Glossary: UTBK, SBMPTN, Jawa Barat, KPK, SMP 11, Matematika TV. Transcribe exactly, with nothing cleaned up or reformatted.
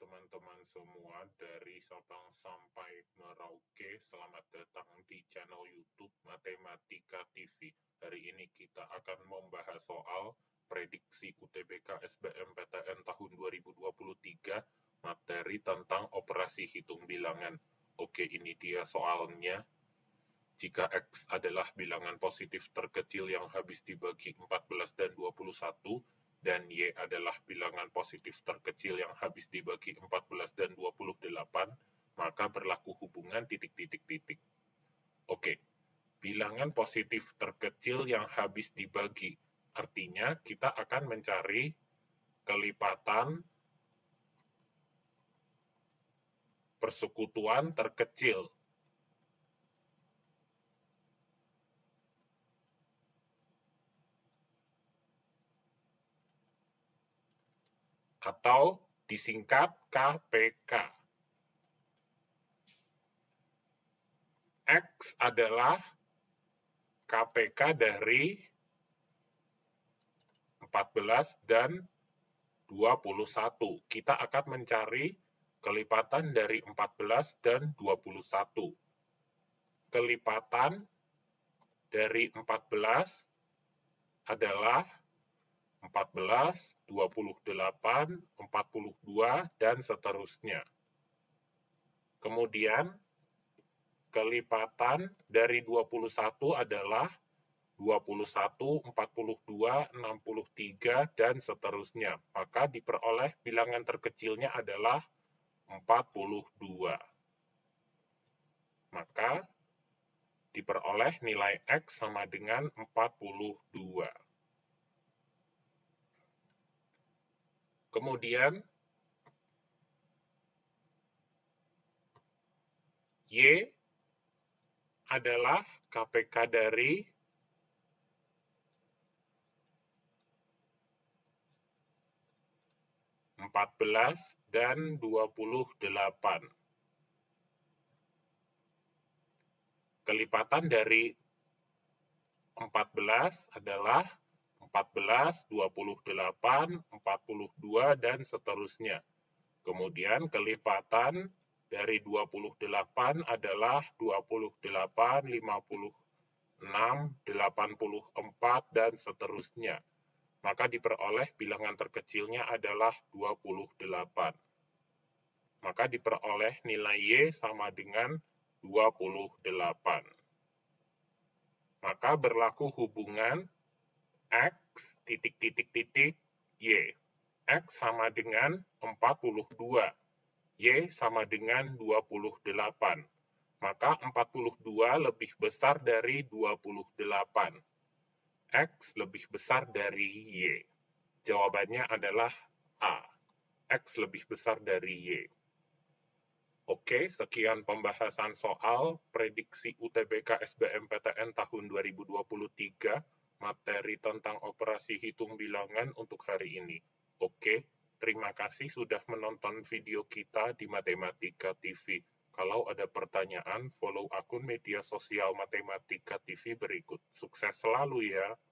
teman-teman semua dari Sabang sampai Merauke. Selamat datang di channel YouTube Matematika T V. Hari ini kita akan membahas soal prediksi U T B K S B M P T N tahun dua ribu dua puluh tiga, materi tentang operasi hitung bilangan. Oke, ini dia soalnya. Jika X adalah bilangan positif terkecil yang habis dibagi empat belas dan dua puluh satu, dan Y adalah bilangan positif terkecil yang habis dibagi empat belas dan dua puluh delapan, maka berlaku hubungan titik-titik-titik. Oke, bilangan positif terkecil yang habis dibagi, artinya kita akan mencari kelipatan persekutuan terkecil. Atau disingkat K P K. X adalah K P K dari empat belas dan dua puluh satu. Kita akan mencari kelipatan dari empat belas dan dua puluh satu. Kelipatan dari empat belas adalah empat belas, dua puluh delapan, empat puluh dua, dan seterusnya. Kemudian, kelipatan dari dua puluh satu adalah dua puluh satu, empat puluh dua, enam puluh tiga, dan seterusnya. Maka diperoleh bilangan terkecilnya adalah empat puluh dua. Maka diperoleh nilai X sama dengan empat puluh dua. Kemudian, Y adalah K P K dari empat belas dan dua puluh delapan. Kelipatan dari empat belas adalah empat belas, dua puluh delapan, empat puluh dua, dan seterusnya. Kemudian kelipatan dari dua puluh delapan adalah dua puluh delapan, lima puluh enam, delapan puluh empat, dan seterusnya. Maka diperoleh bilangan terkecilnya adalah dua puluh delapan. Maka diperoleh nilai Y sama dengan dua puluh delapan. Maka berlaku hubungan X titik titik titik Y. X sama dengan empat puluh dua. Y sama dengan dua puluh delapan. Maka empat puluh dua lebih besar dari dua puluh delapan. X lebih besar dari Y. Jawabannya adalah A. X lebih besar dari Y. Oke, sekian pembahasan soal prediksi U T B K S B M P T N tahun dua ribu dua puluh tiga. Materi tentang operasi hitung bilangan untuk hari ini. Oke, terima kasih sudah menonton video kita di Matematika T V. Kalau ada pertanyaan, follow akun media sosial Matematika T V berikut. Sukses selalu ya!